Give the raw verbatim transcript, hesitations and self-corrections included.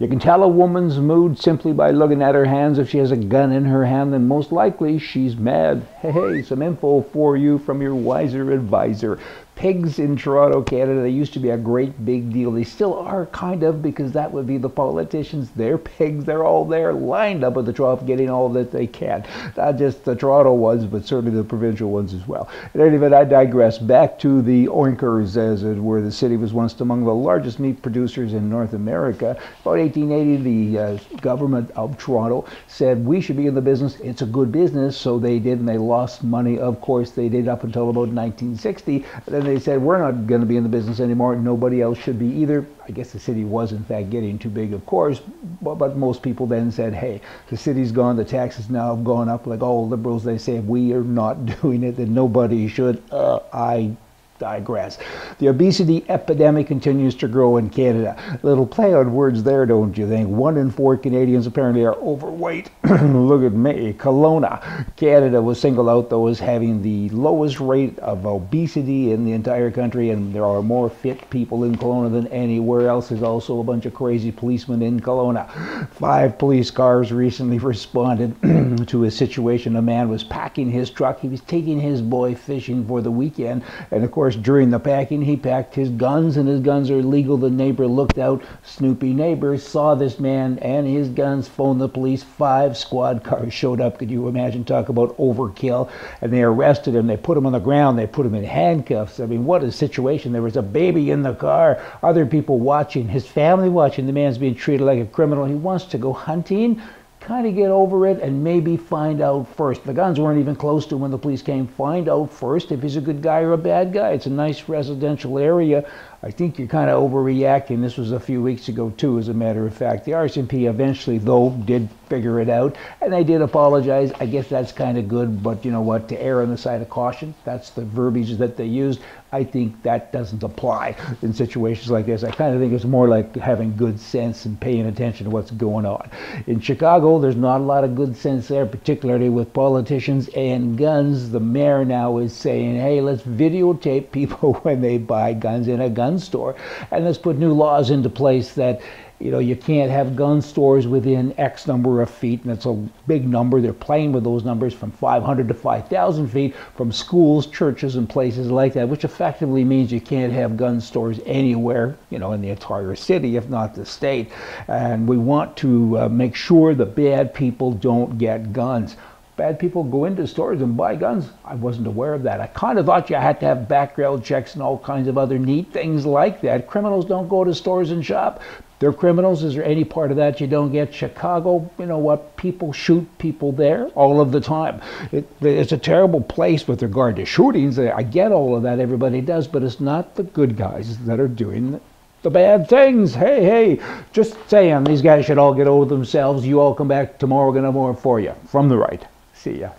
You can tell a woman's mood simply by looking at her hands. If she has a gun in her hand, then most likely she's mad. Hey, hey, some info for you from your wiser advisor. Pigs in Toronto, Canada, they used to be a great big deal. They still are, kind of, because that would be the politicians. They're pigs. They're all there lined up at the trough getting all that they can. Not just the Toronto ones, but certainly the provincial ones as well. In any event, I digress. Back to the oinkers, as it were. The city was once among the largest meat producers in North America. About eighteen eighty, the uh, government of Toronto said, we should be in the business. It's a good business. So they did, and they lost money. Of course, they did up until about nineteen sixty. Then they said, we're not going to be in the business anymore. Nobody else should be either. I guess the city was, in fact, getting too big, of course. But, but most people then said, hey, the city's gone. The taxes now have gone up. Like all liberals, they say, if we are not doing it, then nobody should. Uh, I digress. The obesity epidemic continues to grow in Canada. Little play on words there, don't you think? One in four Canadians apparently are overweight. Look at me. Kelowna, Canada, was singled out, though, as having the lowest rate of obesity in the entire country, and there are more fit people in Kelowna than anywhere else. There's also a bunch of crazy policemen in Kelowna. Five police cars recently responded to a situation. A man was packing his truck. He was taking his boy fishing for the weekend, and of course, during the packing, he packed his guns, and his guns are illegal. The neighbor looked out. Snoopy neighbor saw this man and his guns, phoned the police. Five squad cars showed up. Could you imagine? Talk about overkill. And they arrested him. They put him on the ground. They put him in handcuffs. I mean, what a situation. There was a baby in the car, other people watching, his family watching. The man's being treated like a criminal. He wants to go hunting. Kind of get over it and maybe find out first. The guns weren't even close to when the police came. Find out first if he's a good guy or a bad guy. It's a nice residential area. I think you're kind of overreacting. This was a few weeks ago, too, as a matter of fact. The R C M P eventually, though, did figure it out, and they did apologize. I guess that's kind of good, but you know what? To err on the side of caution, that's the verbiage that they used. I think that doesn't apply in situations like this. I kind of think it's more like having good sense and paying attention to what's going on. In Chicago, there's not a lot of good sense there, particularly with politicians and guns. The mayor now is saying, hey, let's videotape people when they buy guns in a gun store, and let's put new laws into place that, you know, you can't have gun stores within X number of feet, and it's a big number. They're playing with those numbers from five hundred to five thousand feet, from schools, churches, and places like that, which effectively means you can't have gun stores anywhere, you know, in the entire city, if not the state. And we want to uh, make sure the bad people don't get guns. Bad people go into stores and buy guns. I wasn't aware of that. I kind of thought you had to have background checks and all kinds of other neat things like that. Criminals don't go to stores and shop. They're criminals. Is there any part of that you don't get? Chicago, you know what? People shoot people there all of the time. It, it's a terrible place with regard to shootings. I get all of that. Everybody does, but it's not the good guys that are doing it. The bad things. Hey, hey, just saying, these guys should all get over themselves. You all come back tomorrow. We're going to have more for you. From the right. See ya.